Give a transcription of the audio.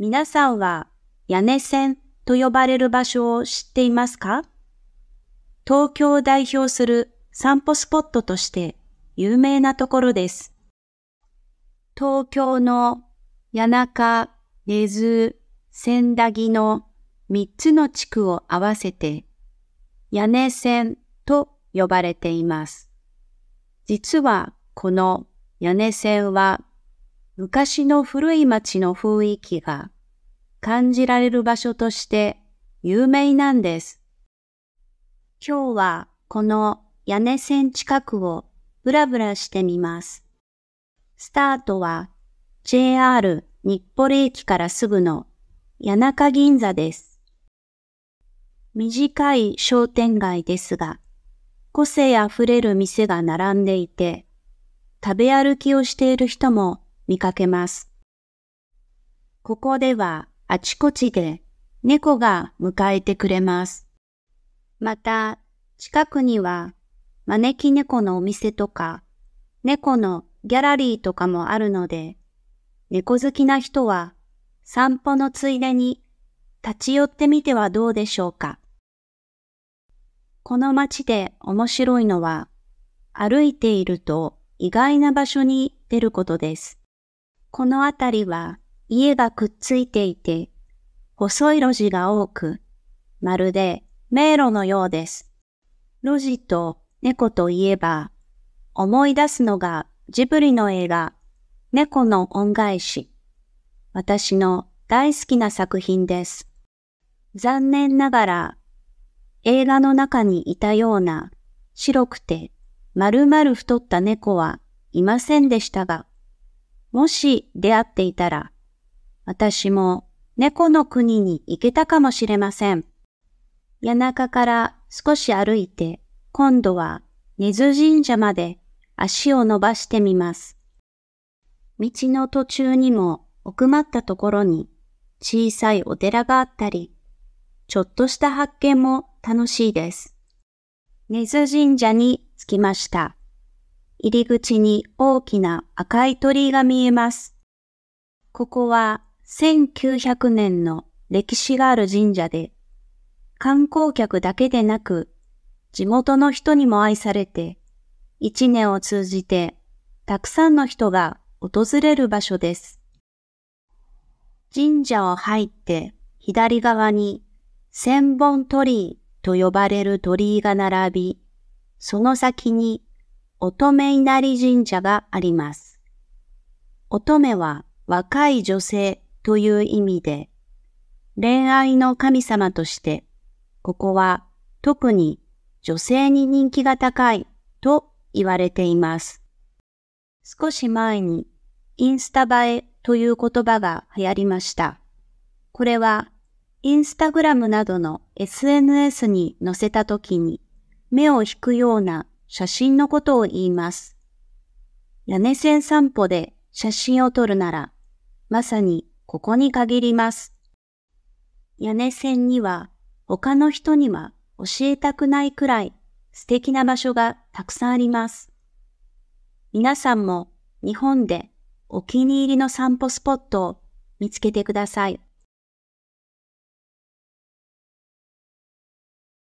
皆さんは谷根千と呼ばれる場所を知っていますか？東京を代表する散歩スポットとして有名なところです。東京の谷中、根津、千駄木の3つの地区を合わせて谷根千と呼ばれています。実はこの谷根千は昔の古い町の雰囲気が感じられる場所として有名なんです。今日はこの谷根千近くをぶらぶらしてみます。スタートは JR 日暮里駅からすぐの谷中銀座です。短い商店街ですが、個性あふれる店が並んでいて、食べ歩きをしている人も見かけます。ここではあちこちで猫が迎えてくれます。また、近くには招き猫のお店とか、猫のギャラリーとかもあるので、猫好きな人は散歩のついでに立ち寄ってみてはどうでしょうか。この街で面白いのは、歩いていると意外な場所に出ることです。この辺りは家がくっついていて、細い路地が多く、まるで迷路のようです。路地と猫といえば、思い出すのがジブリの映画、猫の恩返し。私の大好きな作品です。残念ながら、映画の中にいたような白くて丸々太った猫はいませんでしたが、もし出会っていたら、私も猫の国に行けたかもしれません。谷中から少し歩いて、今度は根津神社まで足を伸ばしてみます。道の途中にも奥まったところに小さいお寺があったり、ちょっとした発見も楽しいです。根津神社に着きました。入り口に大きな赤い鳥居が見えます。ここは1900年の歴史がある神社で、観光客だけでなく、地元の人にも愛されて、一年を通じてたくさんの人が訪れる場所です。神社を入って左側に千本鳥居と呼ばれる鳥居が並び、その先に乙女稲荷神社があります。乙女は若い女性という意味で、恋愛の神様として、ここは特に女性に人気が高いと言われています。少し前にインスタ映えという言葉が流行りました。これはインスタグラムなどの SNS に載せた時に目を引くような写真のことを言います。谷根千散歩で写真を撮るなら、まさにここに限ります。谷根千には他の人には教えたくないくらい素敵な場所がたくさんあります。皆さんも日本でお気に入りの散歩スポットを見つけてください。